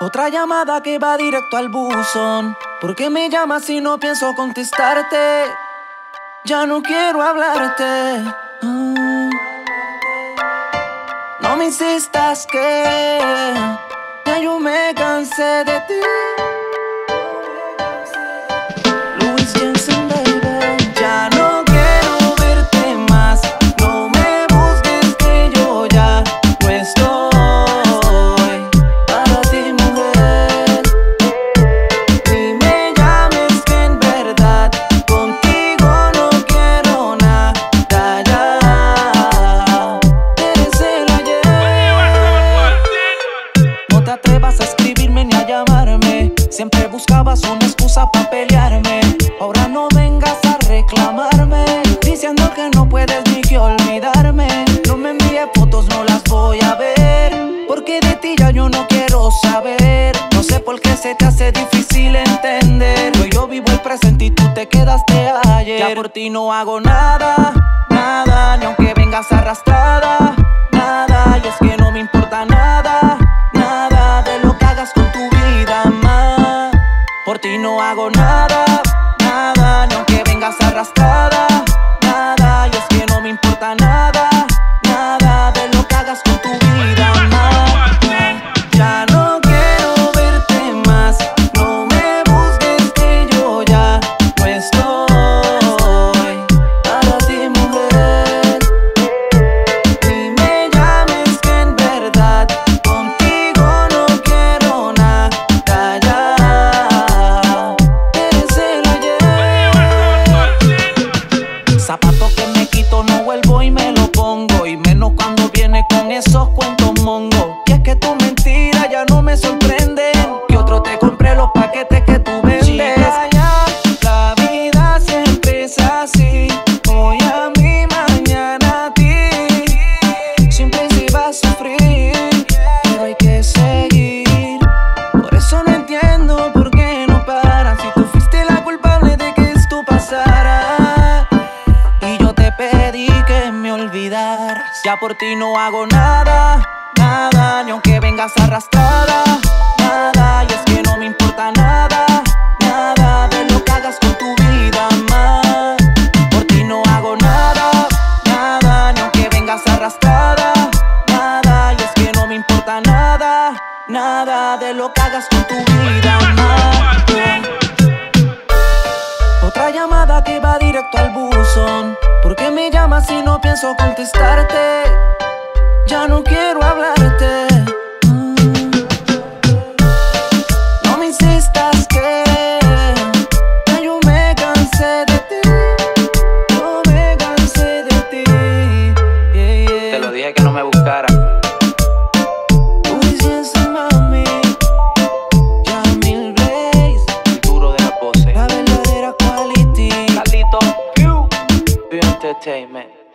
Otra llamada que va directo al buzón. ¿Por qué me llamas si no pienso contestarte? Ya no quiero hablarte. No me insistas que ya yo me cansé de ti. Siempre buscabas una excusa para pelearme. Ahora no vengas a reclamarme, diciendo que no puedes ni que olvidarme. No me envíes fotos, no las voy a ver, porque de ti ya yo no quiero saber. No sé por qué se te hace difícil entender. Yo vivo el presente y tú te quedaste ayer. Ya por ti no hago nada, nada, ni aunque vengas arrastrada, nada. Y es que no me importa nada, nada de lo que hagas con tu vida, más. Por ti no hago nada, nada, ni aunque vengas arrastrada, nada. Y es que no me importa nada, nada de lo que hagas con tu vida, más. Ya no quiero verte más, no me busques que yo ya no estoy para ti, mujer. Ni me llames que en verdad contigo no quiero nada ya. Zapato que me quito, no vuelvo y me lo pongo, y menos cuando viene con esos cuentos mongos. Y es que tus mentiras ya no me sorprenden, que otro te compré los paquetes que tú vendes. Chica, ya, la vida siempre es así, hoy a mí, mañana a ti. Siempre se va a sufrir, pero hay que seguir. Por eso no entiendo por qué no paran, si tú fuiste la culpable de que esto pasara. Ya por ti no hago nada, nada, ni aunque vengas arrastrada, nada. Y es que no me importa nada, nada de lo que hagas con tu vida, más. Por ti no hago nada, nada, ni aunque vengas arrastrada, nada. Y es que no me importa nada, nada de lo que hagas con tu vida, más. Otra llamada que va directo al buzón. ¿Por qué me llamas si no pienso contestarte? Ya no quiero hablarte. No me insistas que ya yo me cansé de ti. Yo me cansé de ti. Yeah. Te lo dije que no me buscara. Entertainment.